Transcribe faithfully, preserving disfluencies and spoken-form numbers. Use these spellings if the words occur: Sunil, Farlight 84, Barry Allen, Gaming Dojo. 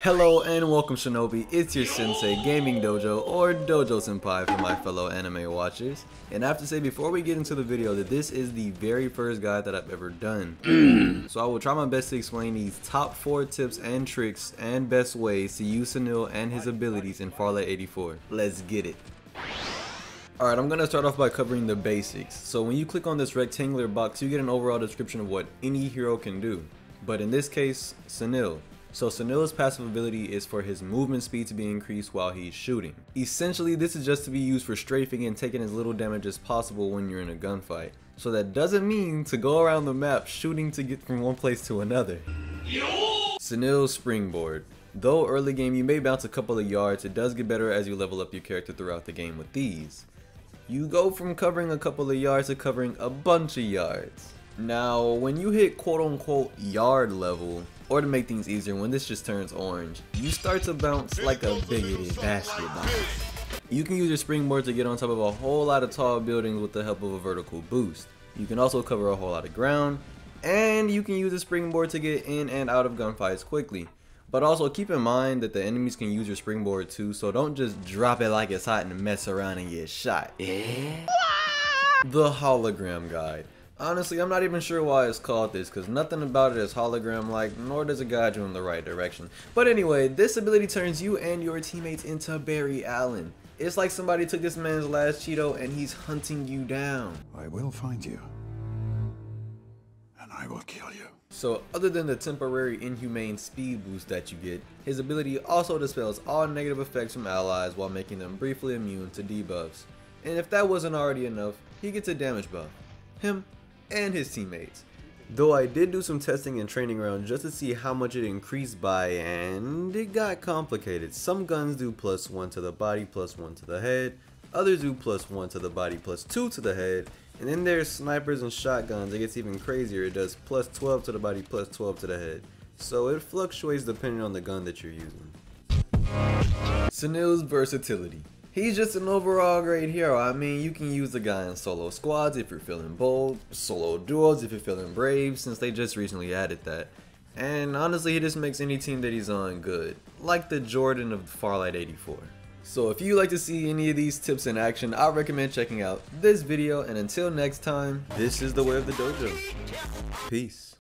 Hello and welcome Shinobi, it's your sensei Gaming Dojo, or Dojo Senpai for my fellow anime watchers. And I have to say before we get into the video that this is the very first guide that I've ever done. So I will try my best to explain these top four tips and tricks and best ways to use Sunil and his abilities in Farlight eighty-four. Let's get it. Alright, I'm going to start off by covering the basics. So when you click on this rectangular box, you get an overall description of what any hero can do. But in this case, Sunil. So Sunil's passive ability is for his movement speed to be increased while he's shooting. Essentially, this is just to be used for strafing and taking as little damage as possible when you're in a gunfight. So that doesn't mean to go around the map shooting to get from one place to another. Sunil's springboard. Though early game you may bounce a couple of yards, it does get better as you level up your character throughout the game with these. You go from covering a couple of yards to covering a bunch of yards. Now, when you hit quote unquote yard level, or to make things easier, when this just turns orange, you start to bounce like a bigoted basketball. You can use your springboard to get on top of a whole lot of tall buildings with the help of a vertical boost. You can also cover a whole lot of ground, and you can use a springboard to get in and out of gunfights quickly. But also keep in mind that the enemies can use your springboard too, so don't just drop it like it's hot and mess around and get shot. Yeah. The hologram guide. Honestly, I'm not even sure why it's called this, because nothing about it is hologram-like, nor does it guide you in the right direction. But anyway, this ability turns you and your teammates into Barry Allen. It's like somebody took this man's last Cheeto and he's hunting you down. I will find you, and I will kill you. So other than the temporary inhumane speed boost that you get, his ability also dispels all negative effects from allies while making them briefly immune to debuffs. And if that wasn't already enough, he gets a damage buff. Him and his teammates. Though I did do some testing and training around just to see how much it increased by, and it got complicated. Some guns do plus one to the body, plus one to the head, others do plus one to the body, plus two to the head, and then there's snipers and shotguns. It gets even crazier, it does plus twelve to the body, plus twelve to the head. So it fluctuates depending on the gun that you're using. Sunil's versatility. He's just an overall great hero. I mean, you can use the guy in solo squads if you're feeling bold, solo duos if you're feeling brave, since they just recently added that. And honestly, he just makes any team that he's on good, like the Jordan of Farlight eighty-four. So if you like to see any of these tips in action, I recommend checking out this video, and until next time, this is the way of the dojo. Peace.